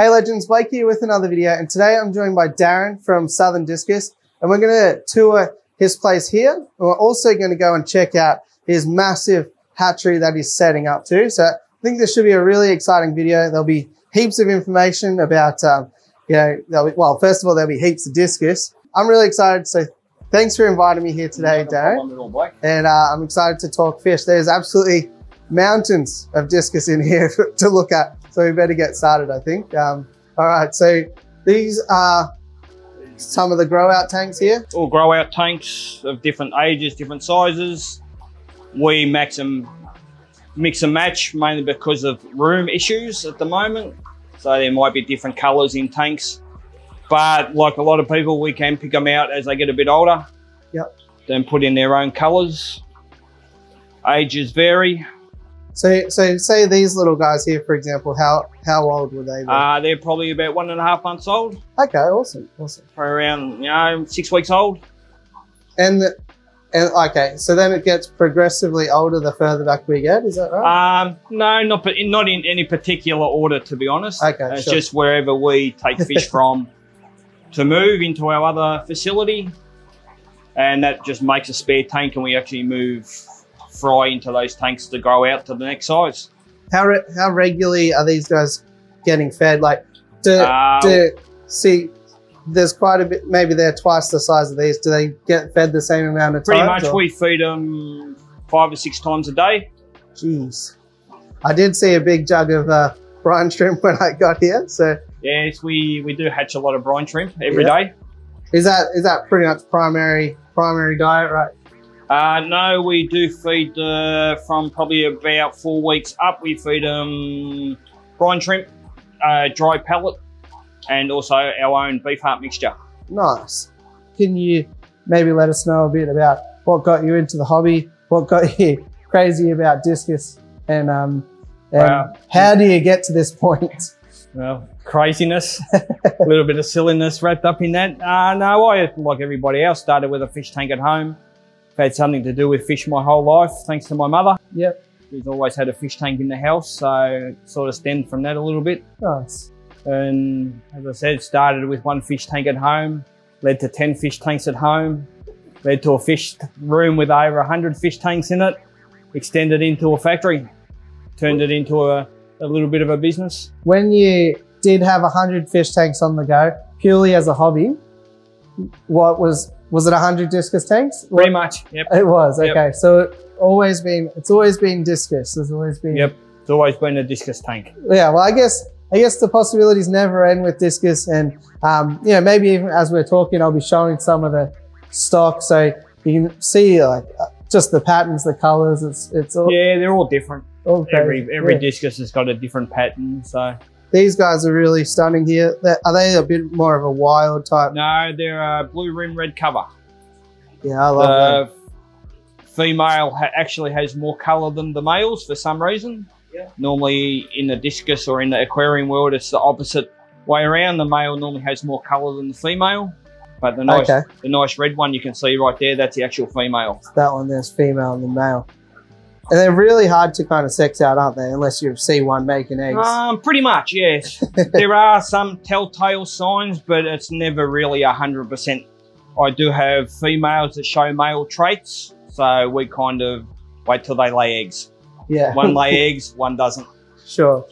Hey legends, Blake here with another video, and today I'm joined by Darren from Southern Discus, and we're going to tour his place here, and we're also going to go and check out his massive hatchery that he's setting up too. So I think this should be a really exciting video. There'll be heaps of information about, first of all, there'll be heaps of discus. I'm really excited, so thanks for inviting me here today, Darren. And I'm excited to talk fish. There's absolutely mountains of discus in here to look at. So we better get started, I think. All right, so these are some of the grow out tanks here. All grow out tanks of different ages, different sizes. We mix and match mainly because of room issues at the moment. So there might be different colors in tanks, but like a lot of people, we can pick them out as they get a bit older. Yep. Then put in their own colors. Ages vary. So say these little guys here, for example, how old were they? They're probably about 1.5 months old. Okay, awesome. Probably around 6 weeks old. And okay, so then it gets progressively older the further back we get. Is that right? No, not in any particular order, to be honest. Okay, it's sure. Just wherever we take fish from to move into our other facility, and that just makes a spare tank, and we actually move fry into those tanks to grow out to the next size. How regularly are these guys getting fed? Like, see, there's quite a bit, maybe they're twice the size of these. Do they get fed the same amount of time? Pretty much, or? We feed them 5 or 6 times a day. Jeez. I did see a big jug of brine shrimp when I got here, so. Yes, we do hatch a lot of brine shrimp every day. Is that pretty much primary diet, right? No, we do feed from probably about 4 weeks up. We feed them brine shrimp, dry pellet, and also our own beef heart mixture. Nice. Can you maybe let us know a bit about what got you into the hobby, what got you crazy about discus, and how do you get to this point? Well, craziness, a little bit of silliness wrapped up in that. No, I, like everybody else, started with a fish tank at home. Had something to do with fish my whole life, thanks to my mother. Yep. She's always had a fish tank in the house, so it sort of stemmed from that a little bit. Nice. And as I said, started with one fish tank at home, led to 10 fish tanks at home, led to a fish room with over 100 fish tanks in it, extended into a factory, turned it into a little bit of a business. When you did have 100 fish tanks on the go, purely as a hobby, what was it 100 discus tanks? Pretty much, yep. It was, okay. Yep. So it's always been discus. There's always been... Yep, it's always been a discus tank. Yeah, well, I guess the possibilities never end with discus. And, you know, maybe even as we're talking, I'll be showing some of the stock. So you can see, like, just the patterns, the colors, it's all... Yeah, they're all different. Okay. Every discus has got a different pattern, so... These guys are really stunning here. Are they a bit more of a wild type? No, they're a blue rim red cover. Yeah, I love that. Female actually has more color than the males for some reason. Yeah. Normally in the discus or in the aquarium world, it's the opposite way around. The male normally has more color than the female. But the nice red one you can see right there, that's the actual female. That one there's female and the male. And they're really hard to kind of sex out, aren't they? Unless you see one making eggs. Pretty much, yes. There are some telltale signs, but it's never really 100%. I do have females that show male traits, so we kind of wait till they lay eggs. Yeah. One lay eggs, one doesn't. Sure.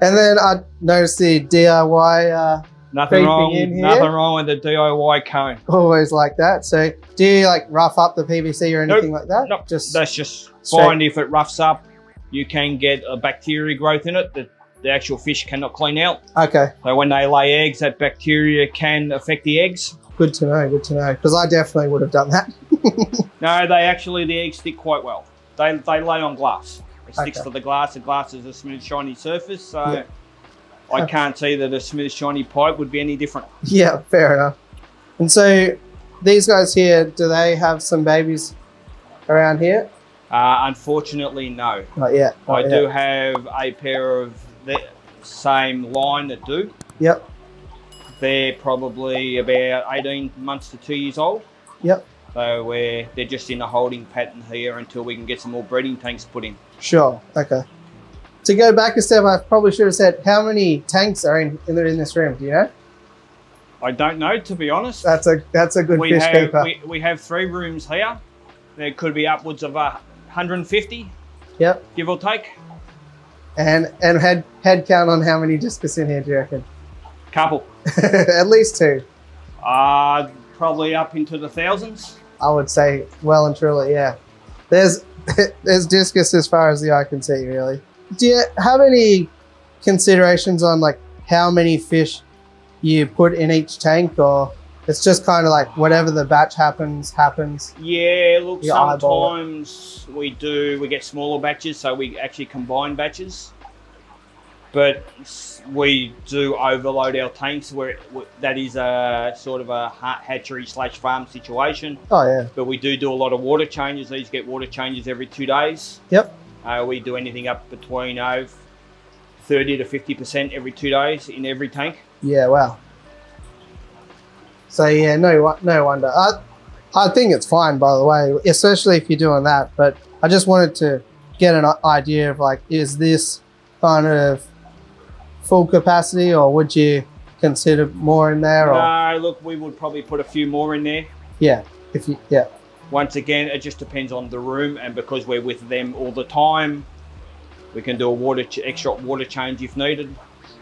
And then I noticed the DIY. Nothing wrong with the DIY cone. Always like that. So do you like rough up the PVC or anything like that? Nope. That's just fine. If it roughs up, you can get a bacteria growth in it that the actual fish cannot clean out. Okay. So when they lay eggs, that bacteria can affect the eggs. Good to know. Because I definitely would have done that. No, the eggs stick quite well. They lay on glass. It sticks to the glass. The glass is a smooth, shiny surface. So. Yeah. I can't see that a smooth, shiny pipe would be any different. Yeah, fair enough. And so these guys here, do they have some babies around here? Unfortunately, no. Not yet. I do have a pair of the same line that do. Yep. They're probably about 18 months to 2 years old. Yep. So they're just in a holding pattern here until we can get some more breeding tanks put in. Sure, okay. To go back a step, I probably should have said, how many tanks are in this room? Do you know? I don't know, to be honest. That's a good fish keeper. We have three rooms here. There could be upwards of 150. Yep. Give or take. And head count on how many discus in here, do you reckon? Couple. At least two. Probably up into the thousands. I would say well and truly, yeah. There's discus as far as the eye can see, really. Do you have any considerations on like how many fish you put in each tank, or it's just kind of like whatever the batch happens? Yeah, look, sometimes we get smaller batches, so we actually combine batches. But we do overload our tanks where that is a sort of a hatchery/farm situation. Oh yeah. But we do a lot of water changes. These get water changes every 2 days. Yep. We do anything up between 30 to 50% every 2 days in every tank. Yeah, wow. So yeah, no wonder. I think it's fine, by the way, especially if you're doing that. But I just wanted to get an idea of like, is this kind of full capacity, or would you consider more in there? No, look, we would probably put a few more in there. Yeah, yeah. Once again, it just depends on the room, and because we're with them all the time, we can do extra water change if needed.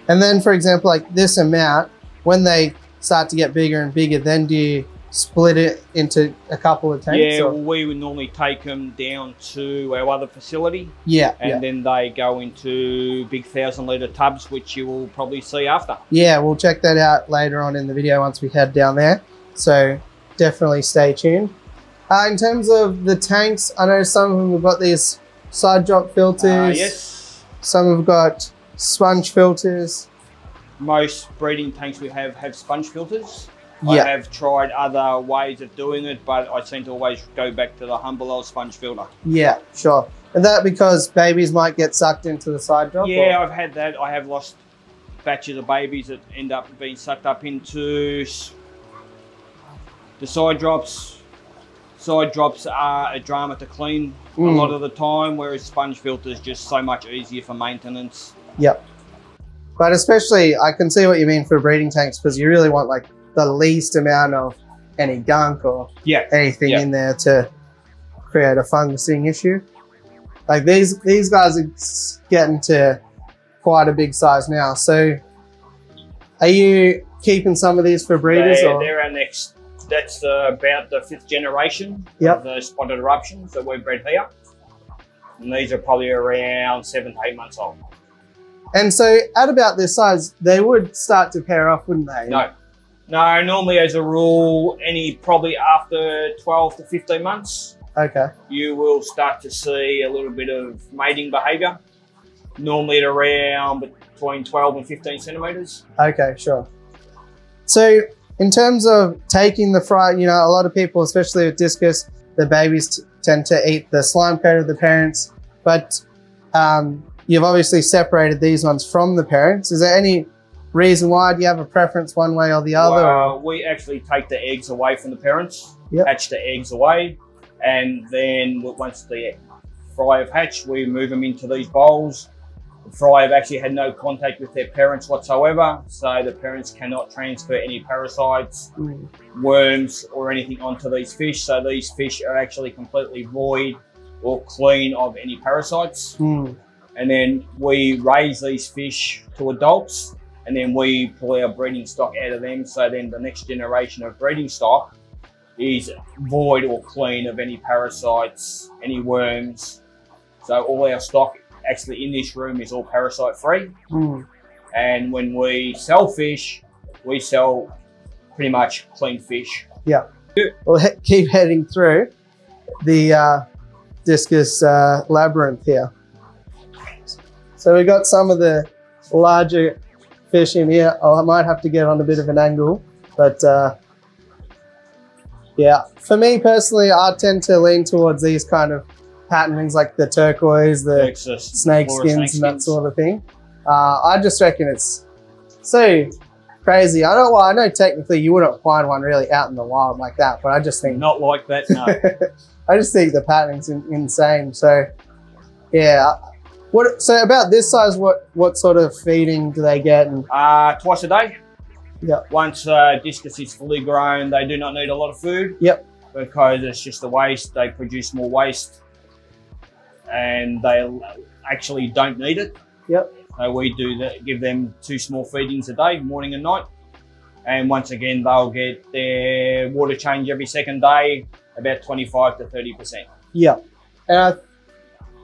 And then, for example, like this amount, when they start to get bigger and bigger, then do you split it into a couple of tanks? Yeah, well, we would normally take them down to our other facility. Yeah. And then they go into big 1,000-litre tubs, which you will probably see after. Yeah, we'll check that out later on in the video once we head down there. So definitely stay tuned. In terms of the tanks, I know some of them have got these side drop filters. Yes. Some have got sponge filters. Most breeding tanks we have sponge filters. Yeah. I have tried other ways of doing it, but I seem to always go back to the humble old sponge filter. Yeah, sure. And that because babies might get sucked into the side drop? Yeah, I've had that. I have lost batches of babies that end up being sucked up into the side drops. Side drops are a drama to clean a lot of the time, whereas sponge filters just so much easier for maintenance. Yep. But especially, I can see what you mean for breeding tanks, because you really want like the least amount of any gunk or anything in there to create a fungusing issue. Like these guys are getting to quite a big size now. So are you keeping some of these for breeders? They're our next. That's about the 5th generation of the Spotted Eruption that we bred here. And these are probably around 7 to 8 months old. And so at about this size, they would start to pair off, wouldn't they? No. No, normally as a rule, probably after 12 to 15 months, you will start to see a little bit of mating behaviour. Normally at around between 12 and 15 centimetres. Okay, sure. So in terms of taking the fry, you know, a lot of people, especially with discus, the babies tend to eat the slime coat of the parents, but you've obviously separated these ones from the parents. Is there any reason why? Do you have a preference one way or the other? Well, we actually take the eggs away from the parents, hatch the eggs away, and then once the fry have hatched, we move them into these bowls. The fry have actually had no contact with their parents whatsoever, so the parents cannot transfer any parasites, worms, or anything onto these fish. So these fish are actually completely void or clean of any parasites. And then we raise these fish to adults, and then we pull our breeding stock out of them. So then the next generation of breeding stock is void or clean of any parasites, any worms. So all our stock actually in this room is all parasite free. And when we sell fish, we sell pretty much clean fish. Yeah. We'll keep heading through the discus labyrinth here. So we got some of the larger fish in here. Oh, I might have to get on a bit of an angle, but yeah, for me personally, I tend to lean towards these kind of patternings, like the turquoise, the snake skins, and that sort of thing. I just reckon it's so crazy. I know technically you wouldn't find one really out in the wild like that, but I just think not like that. No, I just think the patterning's insane. So yeah, What, so about this size, what sort of feeding do they get? And twice a day. Yep. Once discus is fully grown, they do not need a lot of food. Yep. Because it's just a waste. They produce more waste and they actually don't need it. Yep. So we do that, give them 2 small feedings a day, morning and night. And once again, they'll get their water change every 2nd day, about 25 to 30%. Yeah. And I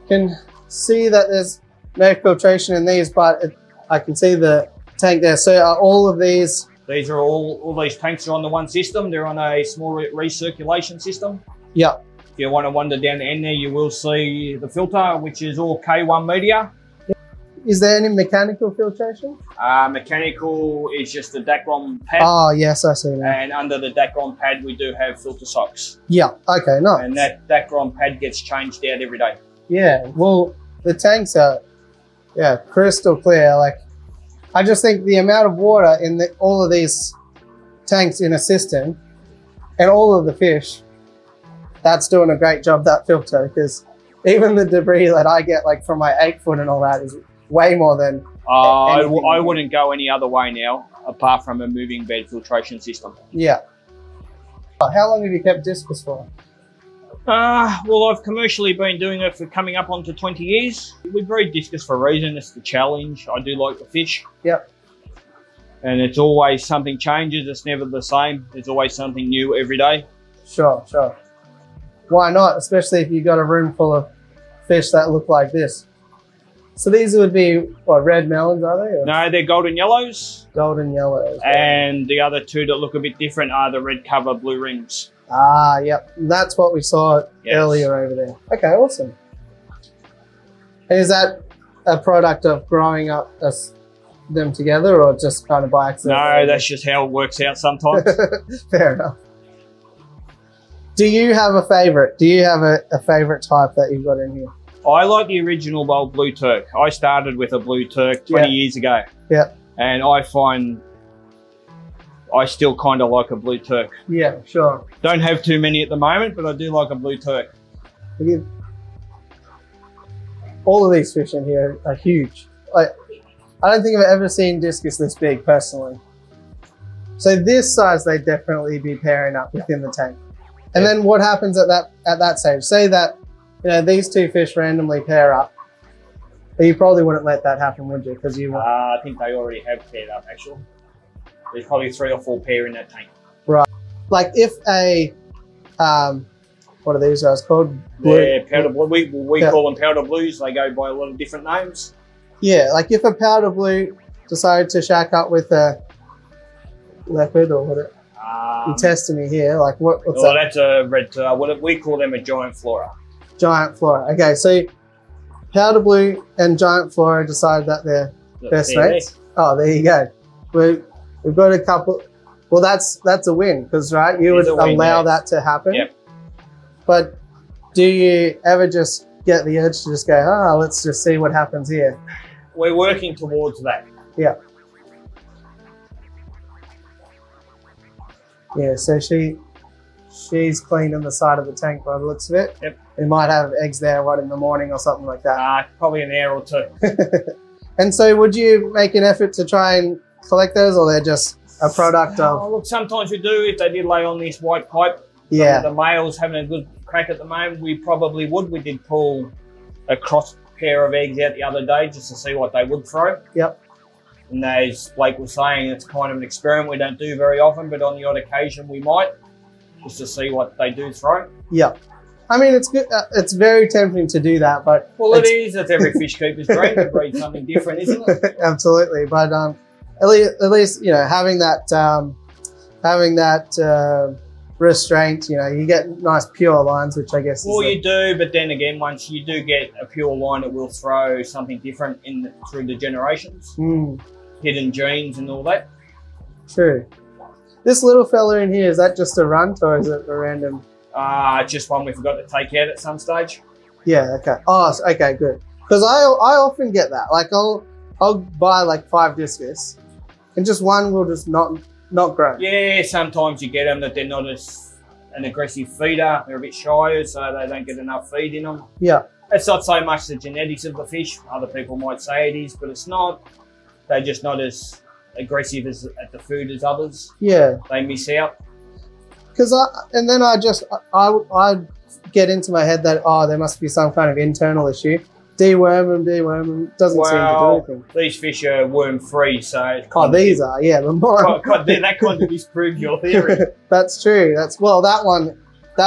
can see that there's no filtration in these, but I can see the tank there. So are all of these? These are all these tanks are on the one system. They're on a small recirculation system. Yeah. If you want to wander down the end there, you will see the filter, which is all K1 media. Is there any mechanical filtration? Mechanical is just the Dacron pad. Oh, yes, I see that. And under the Dacron pad, we do have filter socks. Yeah, okay, nice. And that Dacron pad gets changed out every day. Yeah, well, the tanks are, yeah, crystal clear. Like, I just think the amount of water in all of these tanks in a system and all of the fish, that's doing a great job, that filter, because even the debris that I get, like, from my 8-foot and all that is way more than I wouldn't go any other way now, apart from a moving bed filtration system. Yeah. How long have you kept discus for? Well, I've commercially been doing it for coming up onto 20 years. We breed discus for a reason. It's the challenge. I do like the fish. Yep. And it's always something changes. It's never the same. There's always something new every day. Sure, sure. Why not? Especially if you've got a room full of fish that look like this. So these would be, what, red melons, are they? Or? No, they're golden yellows. Golden yellows. Right. And the other 2 that look a bit different are the red cover blue rings. Ah, yep. That's what we saw earlier over there. Okay, awesome. And is that a product of growing up them together or just kind of by accident? No, that's just how it works out sometimes. Fair enough. Do you have a favourite? Do you have a favourite type that you've got in here? I like the original bowl blue Turk. I started with a blue Turk 20 years ago. Yeah. And I find I still kind of like a blue Turk. Yeah, sure. Don't have too many at the moment, but I do like a blue Turk. All of these fish in here are huge. Like, I don't think I've ever seen discus this big personally. So this size, they definitely be pairing up within the tank. And then what happens at that stage? Say that, you know, these 2 fish randomly pair up. But you probably wouldn't let that happen, would you? Because you I think they already have paired up, actually. There's probably 3 or 4 pair in that tank. Right. Like if a, what are these guys called? Blue. Yeah, powder blue. We call them powder blues. They go by a lot of different names. Yeah, like if a powder blue decided to shack up with a leopard or whatever. You're testing me here. Like what's that? That's a red, we call them a giant flora. Giant flora. Okay, so powder blue and giant flora decided that they're best mates. Oh, there you go. We've got a couple. Well, that's a win because, right, you would allow that to happen. Yep. But do you ever just get the urge to just go, oh, let's just see what happens here? We're working towards that. Yeah. Yeah, so she's cleaning the side of the tank by the looks of it. Yep. We might have eggs there right in the morning or something like that. Probably an hour or 2. And so would you make an effort to try and collect those, or they're just a product of? Oh, look, sometimes we do. If they did lay on this white pipe, yeah, the male's having a good crack at the moment, we probably would. We did pull a cross pair of eggs out the other day just to see what they would throw. Yep. And as Blake was saying, it's kind of an experiment we don't do very often, but on the odd occasion we might, just to see what they do throw. Yeah. I mean, it's good. It's very tempting to do that, but... Well, it is. It's every fish keeper's dream to breed something different, isn't it? Absolutely. But at least, you know, having that restraint, you know, you get nice pure lines, which I guess is... Well, you do, but then again, once you do get a pure line, it will throw something different through the generations. Mm. Hidden genes and all that. True. This little fella in here, is that just a runt or is it a random? Just one we forgot to take out at some stage. Yeah, okay. Oh, okay, good. Because I often get that. Like I'll buy like 5 discus and just one will just not grow. Yeah, sometimes you get them that they're not an aggressive feeder. They're a bit shyer, so they don't get enough feed in them. Yeah. It's not so much the genetics of the fish. Other people might say it is, but it's not. They're just not as aggressive as at the food as others. Yeah, they miss out. Because I get into my head that, oh, there must be some kind of internal issue. Deworm them, doesn't seem to do anything. These fish are worm free, so it that kind of disproves your theory. That's true. That's that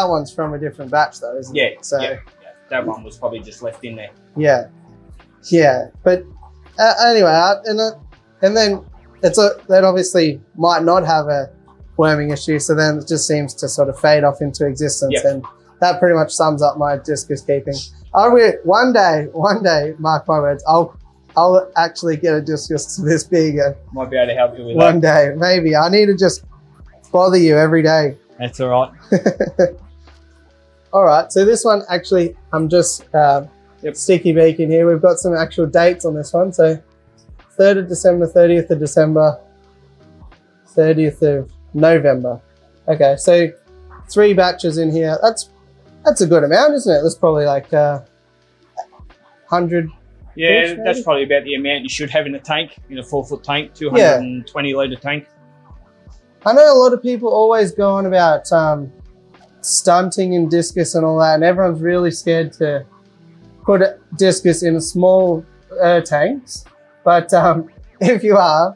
one's from a different batch though, isn't it? Yeah. So that one was probably just left in there. Yeah, yeah. But anyway, and then that obviously might not have a worming issue, so then it just seems to sort of fade off into existence, and that pretty much sums up my discus keeping. I will one day, mark my words, I'll actually get a discus this big. Might be able to help you with one that. One day, maybe. I need to just bother you every day. That's all right. All right, so this one actually, I'm just sticky beaking here. We've got some actual dates on this one. So 3rd of December, 30th of December, 30th of November. Okay, so 3 batches in here. That's a good amount, isn't it? That's probably like 100. Yeah, fish, that's probably about the amount you should have in a tank, in a 4-foot tank, 220 litre tank. I know a lot of people always go on about stunting and discus and all that, and everyone's really scared to put a discus in small tanks. But if you are,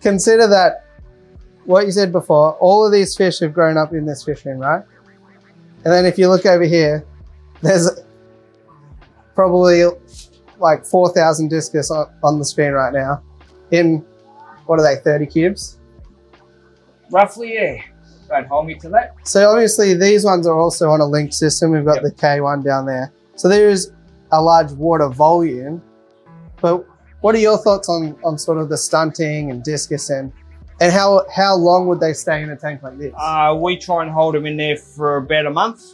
consider that what you said before, all of these fish have grown up in this fish room, right? And then if you look over here, there's probably like 4,000 discus on the screen right now in, what are they, 30 cubes? Roughly, yeah. Don't hold me to that. So obviously these ones are also on a linked system. We've got the K1 down there. So there is a large water volume. But what are your thoughts on sort of the stunting and discus and how long would they stay in a tank like this? We try and hold them in there for about a month.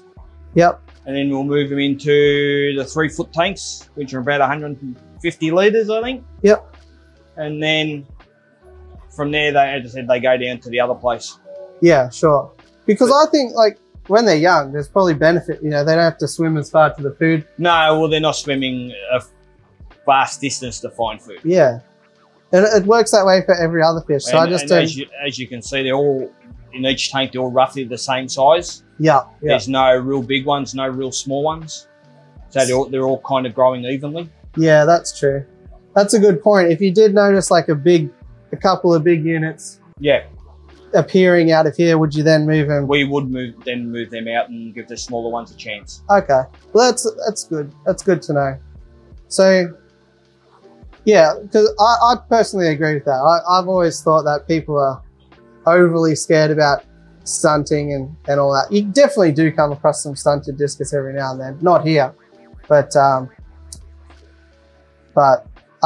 Yep. And then we'll move them into the 3-foot tanks, which are about 150 litres, I think. Yep. And then from there, they, as I said, they go down to the other place. Yeah, sure. Because I think, like, when they're young, there's probably benefit. You know, they don't have to swim as far to the food. No, well, they're not swimming a vast distance to find food. Yeah. And it works that way for every other fish. So as you can see, they're all in each tank. They're all roughly the same size. Yeah. There's no real big ones, no real small ones. So they're all kind of growing evenly. Yeah, that's true. That's a good point. If you did notice like a couple of big units, appearing out of here, would you then move them? We would move them out and give the smaller ones a chance. Okay, well that's good. That's good to know. So. Yeah, because I personally agree with that. I've always thought that people are overly scared about stunting and all that. You definitely do come across some stunted discus every now and then. Not here, but I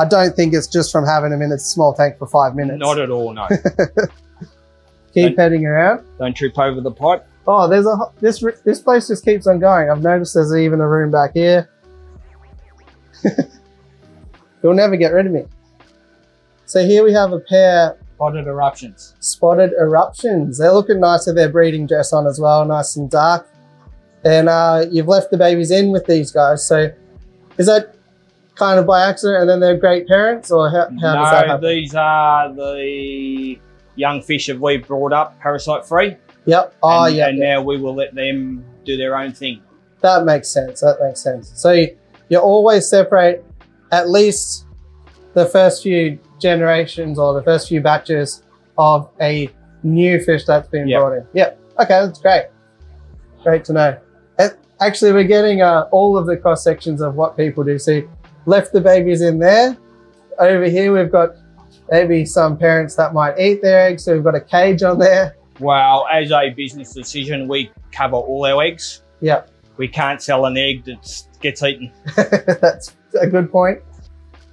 don't think it's just from having them in a small tank for 5 minutes. Not at all, no. Keep heading around. Don't trip over the pipe. Oh, there's this place just keeps on going. I've noticed there's even a room back here. You'll never get rid of me. So here we have a pair. Spotted Eruptions. Spotted Eruptions. They're looking nice with their breeding dress on as well, nice and dark. And you've left the babies in with these guys. So is that kind of by accident and then they're great parents? Or how does that happen? No, these are the young fish that we've brought up parasite-free. Yep. Oh, now we will let them do their own thing. That makes sense. That makes sense. So you always separate at least the first few generations or the first few batches of a new fish that's been brought in. Yep. Okay, that's great. Great to know. Actually, we're getting all of the cross sections of what people do. So left the babies in there. Over here, we've got maybe some parents that might eat their eggs. So we've got a cage on there. Well, as a business decision, we cover all our eggs. Yep. We can't sell an egg that gets eaten. That's a good point.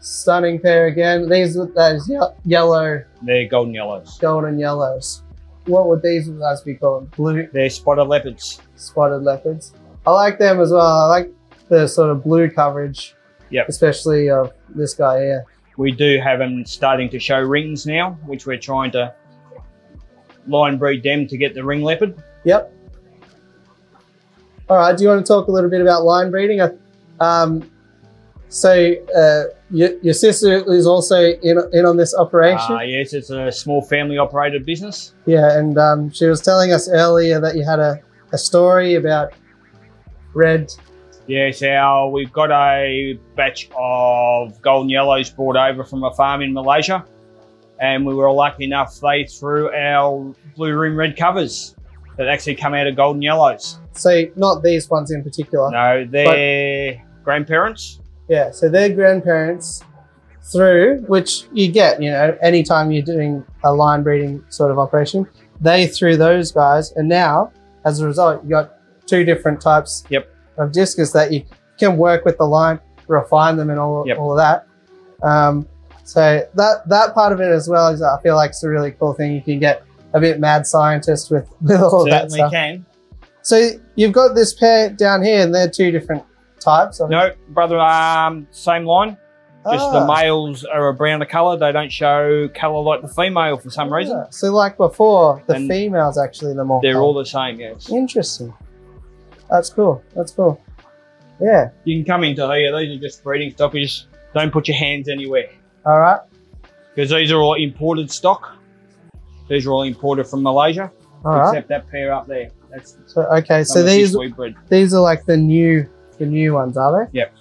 Stunning pair again. These with those yellow. They're golden yellows. Golden yellows. What would these guys be called? Blue. They're spotted leopards. Spotted leopards. I like them as well. I like the sort of blue coverage. Yeah. Especially of this guy here. We do have them starting to show rings now, which we're trying to line breed them to get the ring leopard. Yep. All right. Do you want to talk a little bit about line breeding? I Your sister is also in on this operation? Yes, it's a small family operated business. Yeah, and she was telling us earlier that you had a story about red. Yes, we've got a batch of golden yellows brought over from a farm in Malaysia, and we were lucky enough they threw our blue rim red covers that actually come out of golden yellows. So not these ones in particular? No, their grandparents. Yeah, so their grandparents threw, which you get, you know, anytime you're doing a line breeding sort of operation, they threw those guys, and now as a result you got two different types of discus that you can work with the line, refine them and all of that. So that part of it as well is, I feel like it's a really cool thing. You can get a bit mad scientist with all that stuff. Certainly can. So you've got this pair down here and they're two different types? No, brother, same line. Just the males are a browner colour. They don't show colour like the female for some reason. So like before, the female's actually the more They're colour. All the same, yes. Interesting. That's cool. That's cool. Yeah. You can come into here. These are just breeding stock. You just don't put your hands anywhere. All right. Because these are all imported stock. These are all imported from Malaysia. All except that pair up there. That's so these are like the new ones, are they? Yep.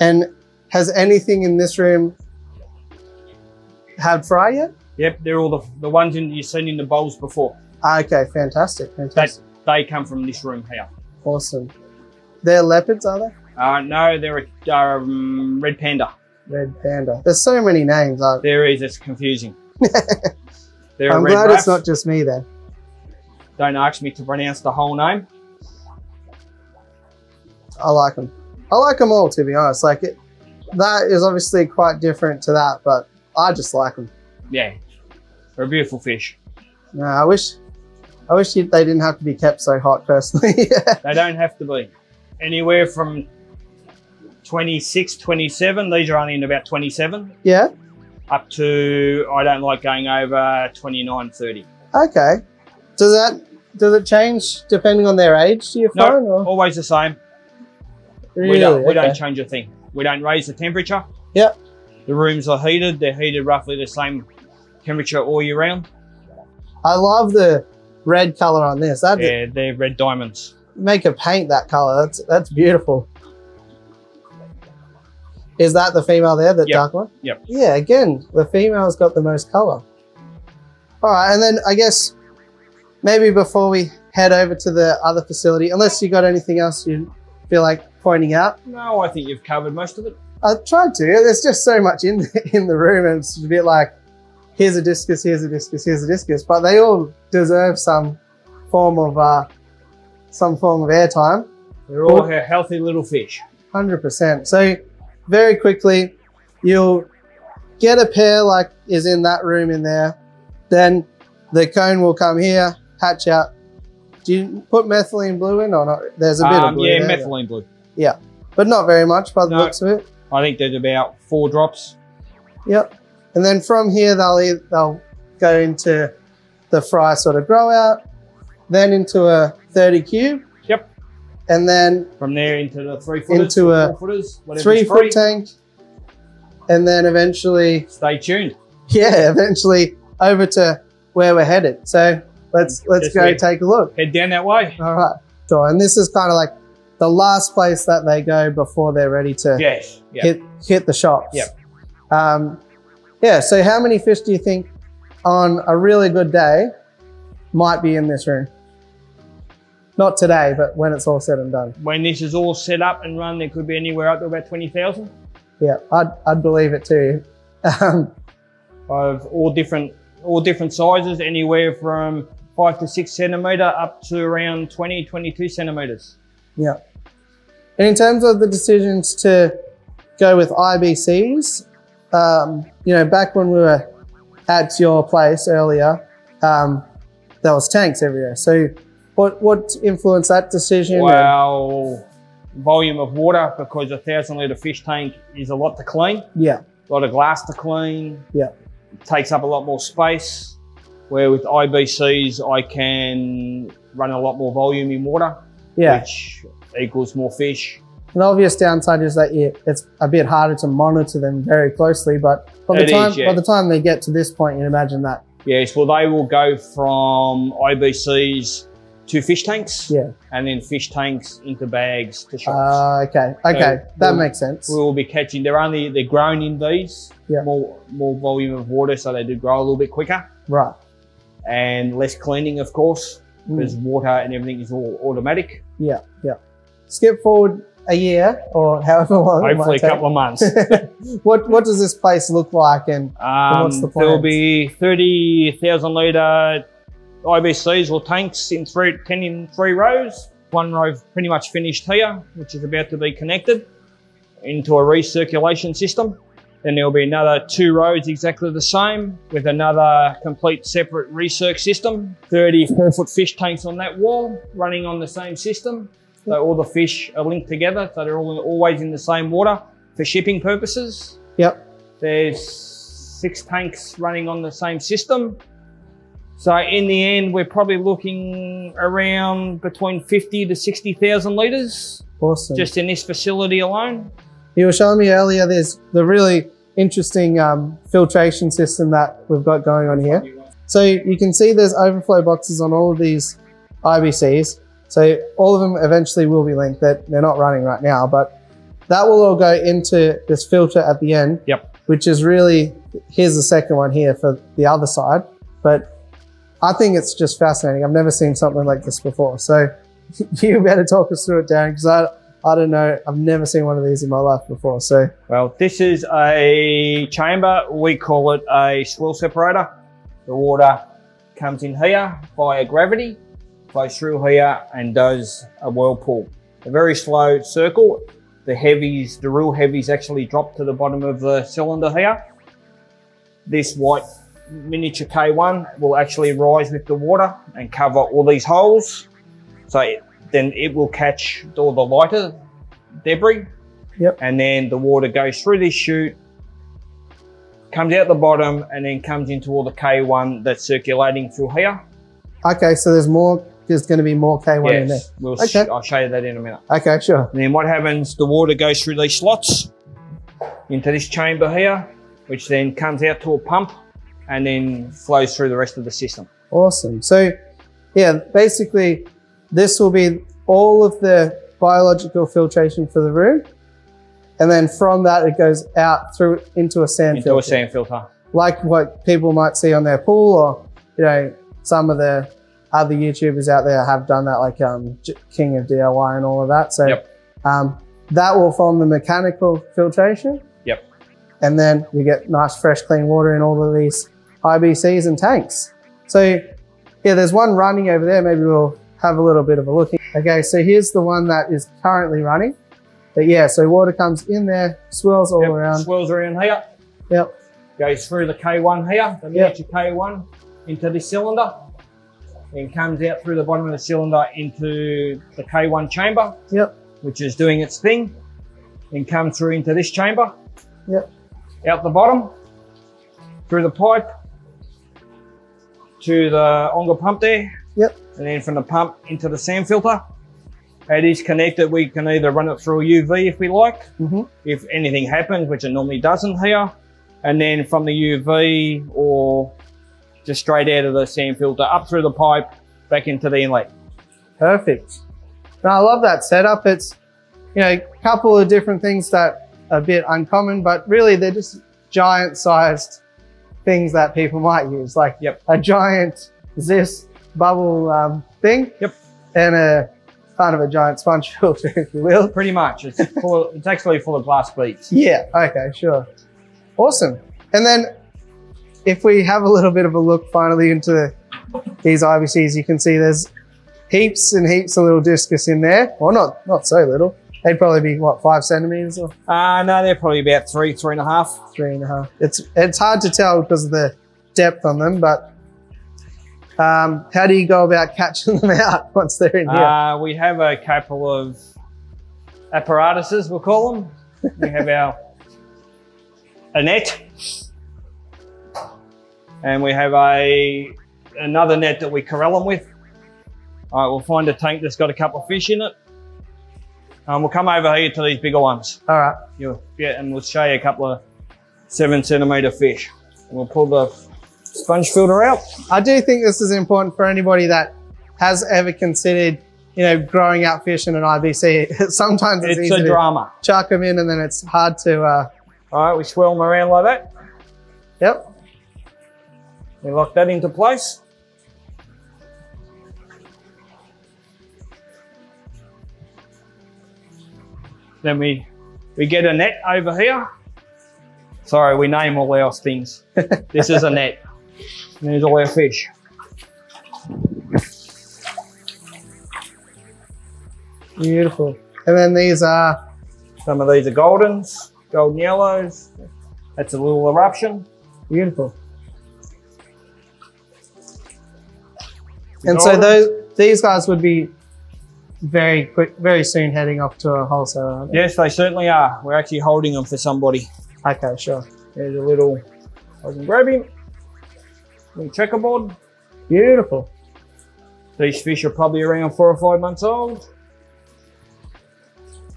And has anything in this room had fry yet? Yep, they're all the ones you've seen in the bowls before. Okay, fantastic, fantastic. They come from this room here. Awesome. They're leopards, are they? No, they're a red panda. Red panda. There's so many names. There is, it's confusing. I'm glad it's not just me then. Don't ask me to pronounce the whole name. I like them. I like them all, to be honest. Like that is obviously quite different to that, but I just like them. Yeah, they're a beautiful fish. No, I wish they didn't have to be kept so hot. Personally, They don't have to be. Anywhere from 26, 27. These are only in about 27. Yeah. Up to, I don't like going over 29, 30. Okay. Does it change depending on their age? Do you find? No, always the same. Really? We don't change a thing. We don't raise the temperature. Yep. The rooms are heated. They're heated roughly the same temperature all year round. I love the red color on this. Yeah, they're red diamonds. Make a paint that color. That's beautiful. Is that the female there, the dark one? Yep. Yeah, again, the female's got the most color. All right, and then I guess maybe before we head over to the other facility, unless you got anything else you feel like pointing out? No, I think you've covered most of it. I tried to. There's just so much in the room, and it's a bit like, here's a discus, here's a discus, here's a discus. But they all deserve some form of airtime. They're all healthy little fish. 100%. So very quickly, you'll get a pair like is in that room in there. Then the cone will come here, hatch out. Do you put methylene blue in or not? There's a bit of blue. Yeah, there, methylene blue. Yeah, but not very much by the looks of it. I think there's about 4 drops. Yep. And then from here, they'll go into the fry sort of grow out, then into a 30 cube. Yep. And then from there into the 3 footers. Into a 4 footers, 3 foot tank. And then eventually. Stay tuned. Yeah, eventually over to where we're headed. So let's go take a look. Head down that way. All right. So, and this is kind of like the last place that they go before they're ready to hit the shops. Yep. Yeah, so how many fish do you think on a really good day might be in this room? Not today, but when it's all said and done. When this is all set up and run, there could be anywhere up to about 20,000. Yeah, I'd believe it too. Of all different sizes, anywhere from 5 to 6 centimetre up to around 20, 22 centimetres. Yeah. And in terms of the decisions to go with IBCs, you know, back when we were at your place earlier, there was tanks everywhere. So what influenced that decision? Well, volume of water, because a 1,000 litre fish tank is a lot to clean. Yeah. A lot of glass to clean. Yeah. It takes up a lot more space. Where with IBCs, I can run a lot more volume in water. Yeah. Which equals more fish, An obvious downside is that it's a bit harder to monitor them very closely, but by the time they get to this point, you'd imagine that. Yes, well, they will go from IBCs to fish tanks, yeah, and then fish tanks into bags to shops. Okay, so that makes sense. We will be catching. They're grown in these, yeah, more volume of water, so they do grow a little bit quicker, right? And less cleaning, of course, because water and everything is all automatic. Yeah, yeah. Skip forward a year or however long. Hopefully a couple of months. What does this place look like, and what's the plan? There'll be 30,000 litre IBCs or tanks in 10 in three rows. One row pretty much finished here, which is about to be connected into a recirculation system. Then there'll be another 2 rows exactly the same with another complete separate recirc system. 34-foot fish tanks on that wall running on the same system. So all the fish are linked together, so they're always in the same water for shipping purposes. Yep. There's 6 tanks running on the same system. So in the end, we're probably looking around between 50,000 to 60,000 litres. Awesome. Just in this facility alone. You were showing me earlier, there's the really interesting filtration system that we've got going on here. So you can see there's overflow boxes on all of these IBCs. So all of them eventually will be linked. They're not running right now, but that will all go into this filter at the end, yep, which is really, here's the second one here for the other side. But I think it's just fascinating. I've never seen something like this before. So you better talk us through it, Darren, because I don't know. I've never seen one of these in my life before. So, well, this is a chamber. We call it a swirl separator. The water comes in here via gravity, flows through here and does a whirlpool. A very slow circle. The heavies, the real heavies actually drop to the bottom of the cylinder here. This white miniature K1 will actually rise with the water and cover all these holes. So then it will catch all the lighter debris. Yep. And then the water goes through this chute, comes out the bottom and then comes into all the K1 that's circulating through here. Okay, so there's going to be more K1 in there. I'll show you that in a minute. Okay, sure. And then what happens, the water goes through these slots into this chamber here, which then comes out to a pump and then flows through the rest of the system. Awesome. So yeah, basically this will be all of the biological filtration for the room. And then from that, it goes out through into a sand filter. Into a sand filter. Like what people might see on their pool, or, you know, some of the other YouTubers out there have done that, like King of DIY and all of that. So yep, that will form the mechanical filtration. Yep. And then you get nice, fresh, clean water in all of these IBCs and tanks. So yeah, there's one running over there. Maybe we'll have a little bit of a look. Okay, so here's the one that is currently running. But yeah, so water comes in there, swirls all around. Swirls around here. Yep. Goes through the K1 here, the miniature K1, into this cylinder, and comes out through the bottom of the cylinder into the K1 chamber, yep, which is doing its thing, and comes through into this chamber, yep, out the bottom, through the pipe, to the Onga pump there, yep, and then from the pump into the sand filter. It is connected. We can either run it through UV if we like, if anything happens, which it normally doesn't here, and then from the UV or just straight out of the sand filter, up through the pipe, back into the inlet. Perfect. Now, I love that setup. It's, you know, a couple of different things that are a bit uncommon, but really they're just giant sized things that people might use. Like a giant Zist bubble thing, and a kind of a giant sponge filter, if you will. Pretty much. It's, it's actually full of glass beads. Yeah, okay, sure. Awesome. And then if we have a little bit of a look finally into these IBCs, you can see there's heaps and heaps of little discus in there. Well, not so little. They'd probably be, what, 5 centimetres or? No, they're probably about 3, 3.5. 3.5. It's hard to tell because of the depth on them, but how do you go about catching them out once they're in here? We have a couple of apparatuses, we'll call them. We have a net. And we have another net that we corral them with. All right, we'll find a tank that's got a couple of fish in it. We'll come over here to these bigger ones. All right. Yeah, and we'll show you a couple of 7 centimetre fish. We'll pull the sponge filter out. I do think this is important for anybody that has ever considered, you know, growing out fish in an IBC. Sometimes it's easy a drama. To chuck them in and then it's hard to... All right, we swirl them around like that. Yep. We lock that into place. Then we get a net over here. Sorry, we name all our things. This is a net. And there's all our fish. Beautiful. And then these are... Some of these are goldens, golden yellows. That's a little eruption. Beautiful. And so these guys would be very quick, very soon heading off to a wholesaler, aren't they? Yes, they certainly are. We're actually holding them for somebody. Okay, sure. There's a little, I can grab him. Little checkerboard. Beautiful. These fish are probably around 4 or 5 months old.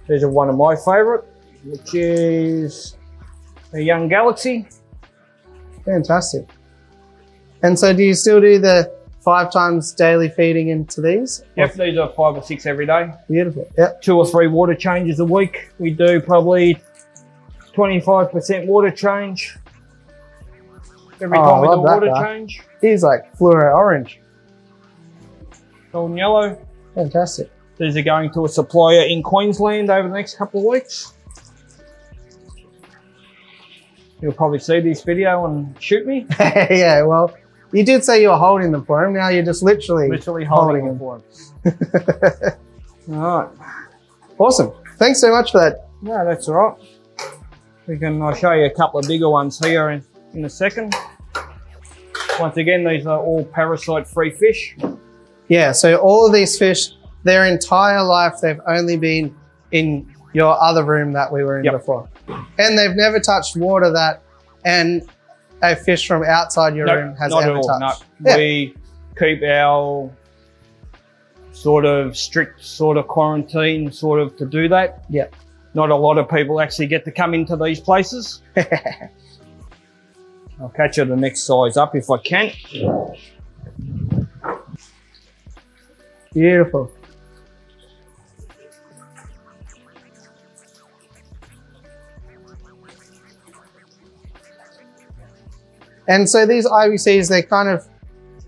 There's one of my favorite, which is a young galaxy. Fantastic. And so do you still do the 5 times daily feeding into these? Yep, these are 5 or 6 every day. Beautiful. Yep. 2 or 3 water changes a week. We do probably 25% water change every time we do water change. He's like fluoro orange. Golden yellow. Fantastic. These are going to a supplier in Queensland over the next couple of weeks. You'll probably see this video and shoot me. Yeah, well. You did say you were holding them for him. Now you're just literally holding them for him. All right. Awesome. Thanks so much for that. No, that's all right. I'll show you a couple of bigger ones here in a second. Once again, these are all parasite-free fish. Yeah, so all of these fish, their entire life, they've only been in your other room that we were in before. And they've never touched water that, and a fish from outside your room has ever touched? No. We keep our sort of strict sort of quarantine sort of to do that. Yeah. Not a lot of people actually get to come into these places. I'll catch you the next size up if I can. Beautiful. And so these IBCs, they kind of,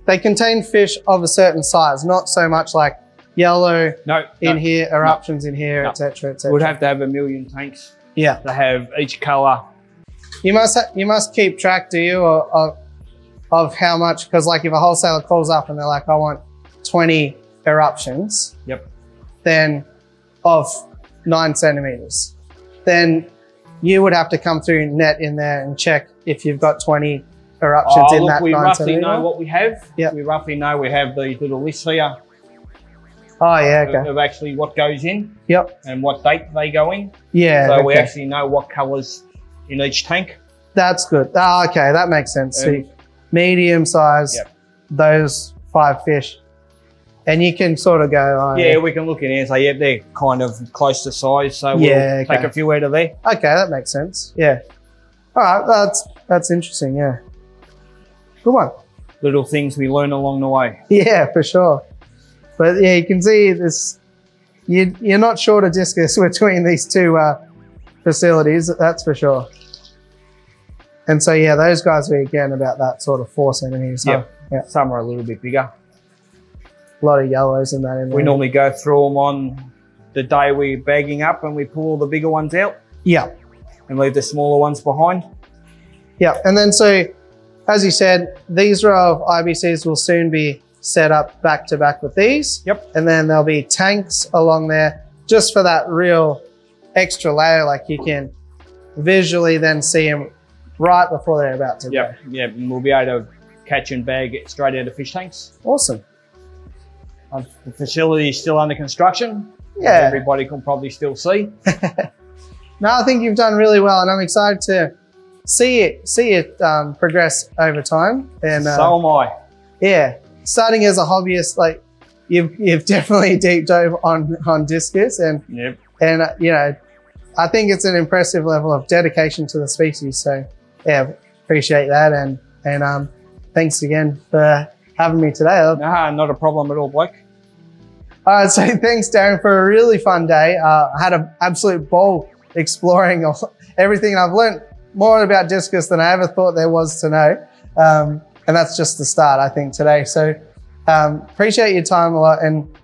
they contain fish of a certain size, not so much like yellow in here, eruptions in here, etc., etc. We'd have to have a million tanks. Yeah. To have each color. You must keep track, do you, of how much? Because like if a wholesaler calls up and they're like, I want 20 eruptions. Yep. Then of 9 centimeters, then you would have to come through net in there and check if you've got 20. Eruptions in that 9 centimetre. We roughly know what we have. Yep. We roughly know we have these little lists here. Oh yeah, okay. Of actually what goes in. Yep. And what date they go in. Yeah. So we actually know what colours in each tank. That's good. Oh, okay, that makes sense. So medium size, those 5 fish. And you can sort of go, oh, yeah, we can look in here and say, yeah, they're kind of close to size. So we'll take a few out of there. Okay, that makes sense. Yeah. All right, that's interesting, yeah. Good one. Little things we learn along the way. Yeah, for sure. But yeah, you can see this, you're not short of discus between these 2 facilities, that's for sure. And so yeah, those guys are again about that sort of 4 centimeters. Yep. Yeah, some are a little bit bigger. A lot of yellows in that. We normally go through them on the day we're bagging up and we pull all the bigger ones out. Yeah. And leave the smaller ones behind. Yeah, and then so, as you said, these row of IBCs will soon be set up back to back with these. Yep. And then there'll be tanks along there just for that real extra layer. Like you can visually then see them right before they're about to go. Yeah, and we'll be able to catch and bag it straight out of fish tanks. Awesome. The facility is still under construction. Yeah. Everybody can probably still see. No, I think you've done really well and I'm excited to see it progress over time. And so am I. Yeah, starting as a hobbyist, like you've definitely deep dove on discus and And, you know, I think it's an impressive level of dedication to the species. So yeah, appreciate that. And thanks again for having me today. Nah, not a problem at all, Blake. So thanks, Darren, for a really fun day. I had an absolute ball exploring everything. I've learned more about discus than I ever thought there was to know. And that's just the start, I think, today. So appreciate your time a lot. And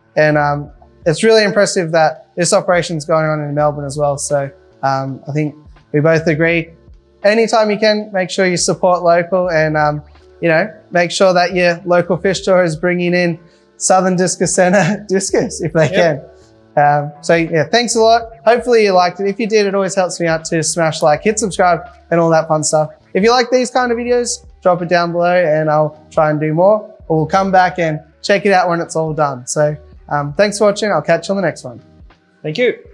it's really impressive that this operation's going on in Melbourne as well. So I think we both agree. Anytime you can, make sure you support local and, you know, make sure that your local fish store is bringing in Southern Discus Centre discus if they can. So yeah, thanks a lot. Hopefully you liked it. If you did, it always helps me out to smash like, hit subscribe and all that fun stuff. If you like these kind of videos, drop it down below and I'll try and do more, or we'll come back and check it out when it's all done. So thanks for watching. I'll catch you on the next one. Thank you.